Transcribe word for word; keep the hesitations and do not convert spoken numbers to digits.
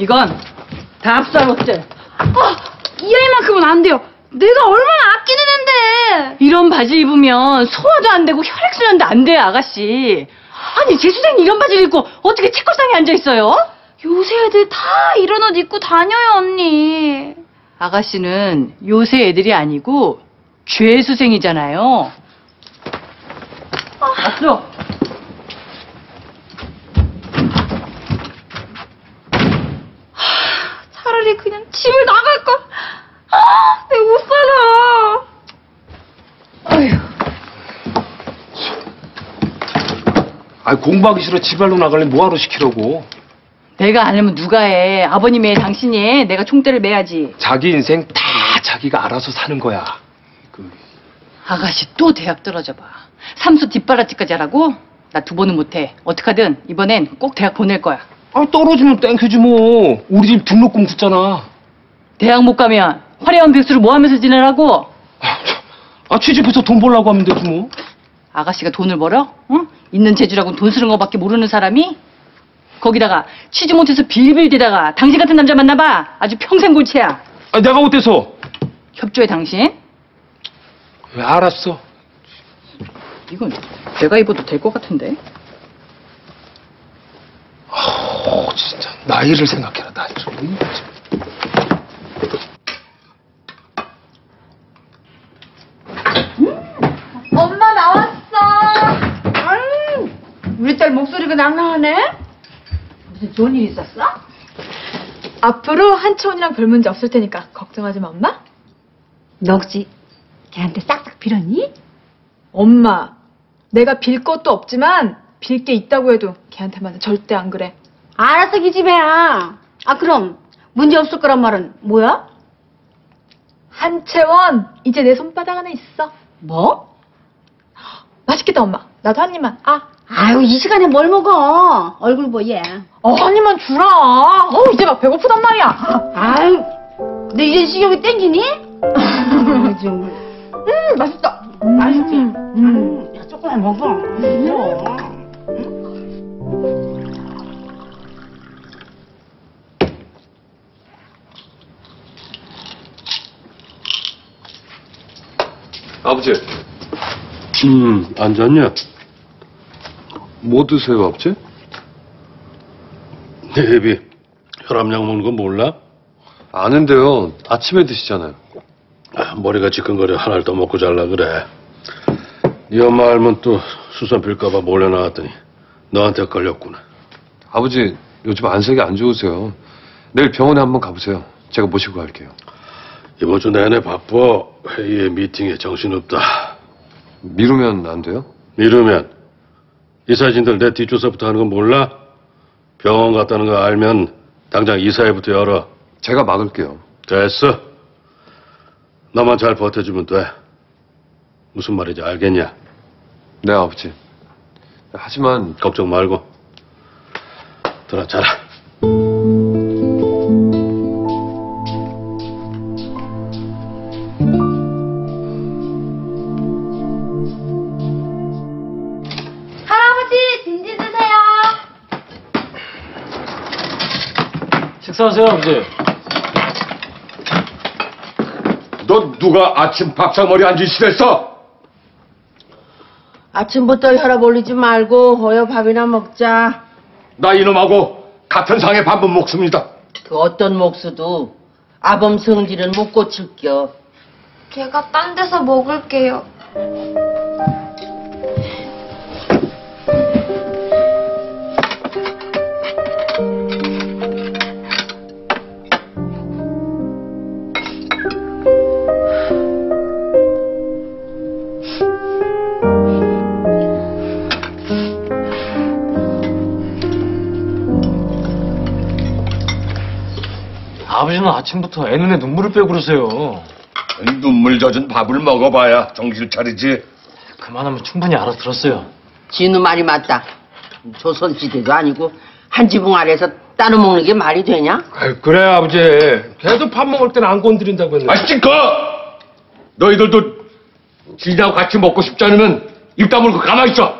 이건 닭살 어때? 아, 이 아이만큼은 안 돼요. 내가 얼마나 아끼는 앤데. 이런 바지 입으면 소화도 안 되고 혈액순환도 안 돼요, 아가씨. 아니, 재수생이 이런 바지를 입고 어떻게 책걸상에 앉아있어요? 요새 애들 다 이런 옷 입고 다녀요, 언니. 아가씨는 요새 애들이 아니고 죄수생이잖아요. 아. 맞죠? 하, 차라리 그냥 집을 나갈 걸. 아, 내가 못 살아. 아휴. 아, 공부하기 싫어 지발로 나가려면 뭐하러 시키려고? 내가 안 하면 누가 해? 아버님 해, 당신이 해. 내가 총대를 매야지. 자기 인생 다 자기가 알아서 사는 거야. 그... 아가씨 또 대학 떨어져봐. 삼수 뒷바라지까지 하라고? 나 두 번은 못해. 어떡하든 이번엔 꼭 대학 보낼 거야. 아, 떨어지면 땡큐지 뭐. 우리 집 등록금 붙잖아. 대학 못 가면 화려한 백수로 뭐 하면서 지내라고? 아, 취직해서 돈 벌라고 하면 되지 뭐. 아가씨가 돈을 벌어? 응? 있는 재주라고는 돈 쓰는 거밖에 모르는 사람이? 거기다가 취직 못해서 빌빌대다가 당신 같은 남자 만나봐. 아주 평생 골치야. 아, 내가 어때서? 협조해, 당신? 왜, 알았어. 이건 내가 입어도 될 것 같은데. 아, 진짜 나이를 생각해라, 나이를. 엄마 나왔어. 아유, 우리 딸 목소리가 낭낭하네. 무슨 좋은 일 있었어? 앞으로 한채원이랑 별 문제 없을 테니까 걱정하지 마, 엄마. 너 혹시 걔한테 싹싹 빌었니? 엄마, 내가 빌 것도 없지만 빌 게 있다고 해도 걔한테만은 절대 안 그래. 알았어, 기집애야. 아, 그럼 문제 없을 거란 말은 뭐야? 한채원, 이제 내 손바닥 안에 있어. 뭐? 맛있겠다, 엄마. 나도 한 입만. 아, 아유, 이 시간에 뭘 먹어? 얼굴 봐, 얘. 어, 한 입만 주라. 어, 이제 막 배고프단 말이야. 아유, 너 이제 식욕이 땡기니? 음, 맛있다. 음, 맛있지? 음, 야, 조금만 먹어. 음. 아버지. 음, 안 잤냐? 뭐 드세요, 아버지? 내 애비 혈압약 먹는 거 몰라? 아는데요, 아침에 드시잖아요. 아, 머리가 지끈거려. 하나를 더 먹고 잘라 그래. 네 엄마 알면 또 수선 빌까봐 몰래 나왔더니 너한테 걸렸구나. 아버지, 요즘 안색이 안 좋으세요. 내일 병원에 한번 가보세요. 제가 모시고 갈게요. 이번 주 내내 바빠. 회의에 미팅에 정신없다. 미루면 안 돼요? 미루면? 이사진들 내 뒷조사부터 하는 건 몰라? 병원 갔다는 거 알면 당장 이사회부터 열어. 제가 막을게요. 됐어. 나만 잘 버텨주면 돼. 무슨 말인지 알겠냐? 네, 아버지. 하지만... 걱정 말고 들어 자라. 식사하세요, 아버지. 너 누가 아침 밥상머리 앉으시댔어? 아침부터 혈압 올리지 말고 어여 밥이나 먹자. 나 이놈하고 같은 상에 밥은 목수입니다. 그 어떤 목수도 아범 성질은 못 고칠겨. 제가 딴 데서 먹을게요. 아버지는 아침부터 애 눈에 눈물을 빼고 그러세요. 눈물 젖은 밥을 먹어봐야 정신 차리지. 그만하면 충분히 알아들었어요. 진우 말이 맞다. 조선시대도 아니고 한 지붕 아래에서 따로 먹는 게 말이 되냐? 아이, 그래 아버지. 걔도 밥 먹을 때는 안 건드린다고 했는데. 아, 찡커! 너희들도 진이하고 같이 먹고 싶지 않으면 입 다물고 가만히 있어.